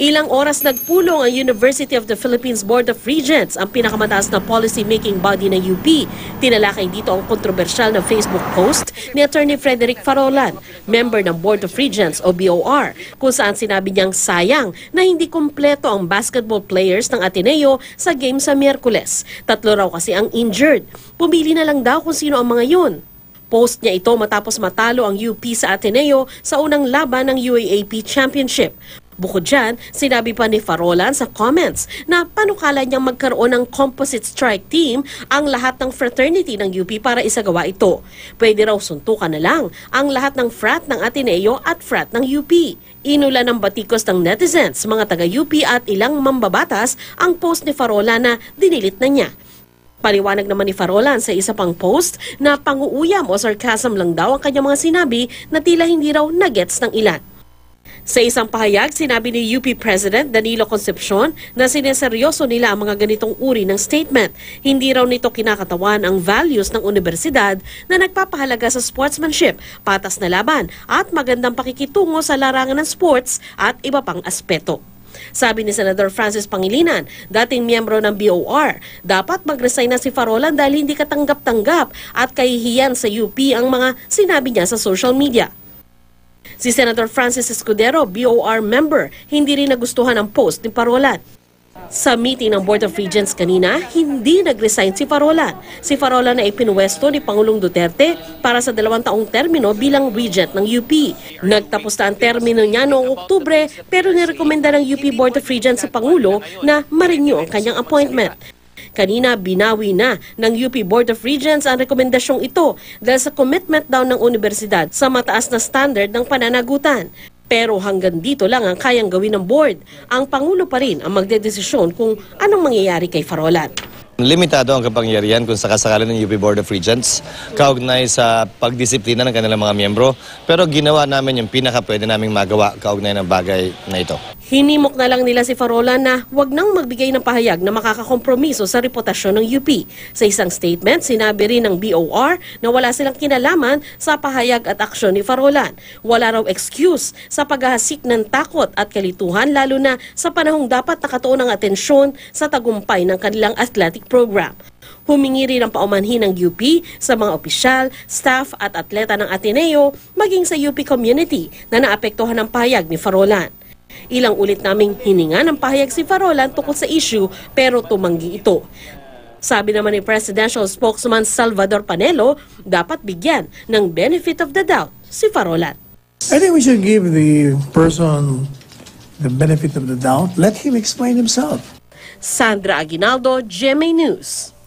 Ilang oras nagpulong ang University of the Philippines Board of Regents, ang pinakamataas na policy-making body ng UP. Tinalakay dito ang kontrobersyal na Facebook post ni Attorney Frederick Farolan, member ng Board of Regents o BOR, kung saan sinabi niyang sayang na hindi kumpleto ang basketball players ng Ateneo sa game sa Miyerkules. Tatlo raw kasi ang injured. Pumili na lang daw kung sino ang mga yun. Post niya ito matapos matalo ang UP sa Ateneo sa unang laban ng UAAP Championship. Bukod dyan, sinabi pa ni Farolan sa comments na panukala niyang magkaroon ng composite strike team ang lahat ng fraternity ng UP para isagawa ito. Pwede raw suntukan na lang ang lahat ng frat ng Ateneo at frat ng UP. Inulan ng batikos ng netizens, mga taga-UP at ilang mambabatas ang post ni Farolan na dinilit na niya. Paliwanag naman ni Farolan sa isa pang post na panguuyam o sarcasm lang daw ang kanyang mga sinabi na tila hindi raw nagets ng ilan. Sa isang pahayag, sinabi ni UP President Danilo Concepcion na sineseryoso nila ang mga ganitong uri ng statement. Hindi raw nito kinakatawan ang values ng universidad na nagpapahalaga sa sportsmanship, patas na laban at magandang pakikitungo sa larangan ng sports at iba pang aspeto. Sabi ni Senador Francis Pangilinan, dating miyembro ng BOR, dapat mag-resign na si Farolan dahil hindi katanggap-tanggap at kahihiyan sa UP ang mga sinabi niya sa social media. Si Senator Francis Escudero, BOR member, hindi rin nagustuhan ang post ni Farolan. Sa meeting ng Board of Regents kanina, hindi nag-resign si Farolan. Si Farolan ay ipinwesto ni Pangulong Duterte para sa 2 taong termino bilang regent ng UP. Nagtapos na ang termino niya noong Oktubre, pero nirekomenda ng UP Board of Regents sa Pangulo na ma-renew ang kanyang appointment. Kanina, binawi na ng UP Board of Regents ang rekomendasyong ito dahil sa commitment daw ng universidad sa mataas na standard ng pananagutan. Pero hanggang dito lang ang kayang gawin ng board. Ang Pangulo pa rin ang magdedesisyon kung anong mangyayari kay Farolan. Limitado ang kapangyarihan kung sakasakala ng UP Board of Regents kaugnay sa pagdisiplina ng kanilang mga miyembro. Pero ginawa namin yung pinaka-pwede naming magawa kaugnay ng bagay na ito. Hinimok na lang nila si Farolan na huwag nang magbigay ng pahayag na makakakompromiso sa reputasyon ng UP. Sa isang statement, sinabi rin ng BOR na wala silang kinalaman sa pahayag at aksyon ni Farolan. Wala raw excuse sa paghahasik ng takot at kalituhan lalo na sa panahong dapat nakatuon ang atensyon sa tagumpay ng kanilang athletic program. Humingi rin ang paumanhin ng UP sa mga opisyal, staff at atleta ng Ateneo maging sa UP community na naapektuhan ng pahayag ni Farolan. Ilang ulit naming hininga ng pahayag si Farolan tungkol sa issue pero tumanggi ito. Sabi naman ni Presidential Spokesman Salvador Panelo, dapat bigyan ng benefit of the doubt si Farolan. I think we should give the person the benefit of the doubt. Let him explain himself. Sandra Aguinaldo, GMA News.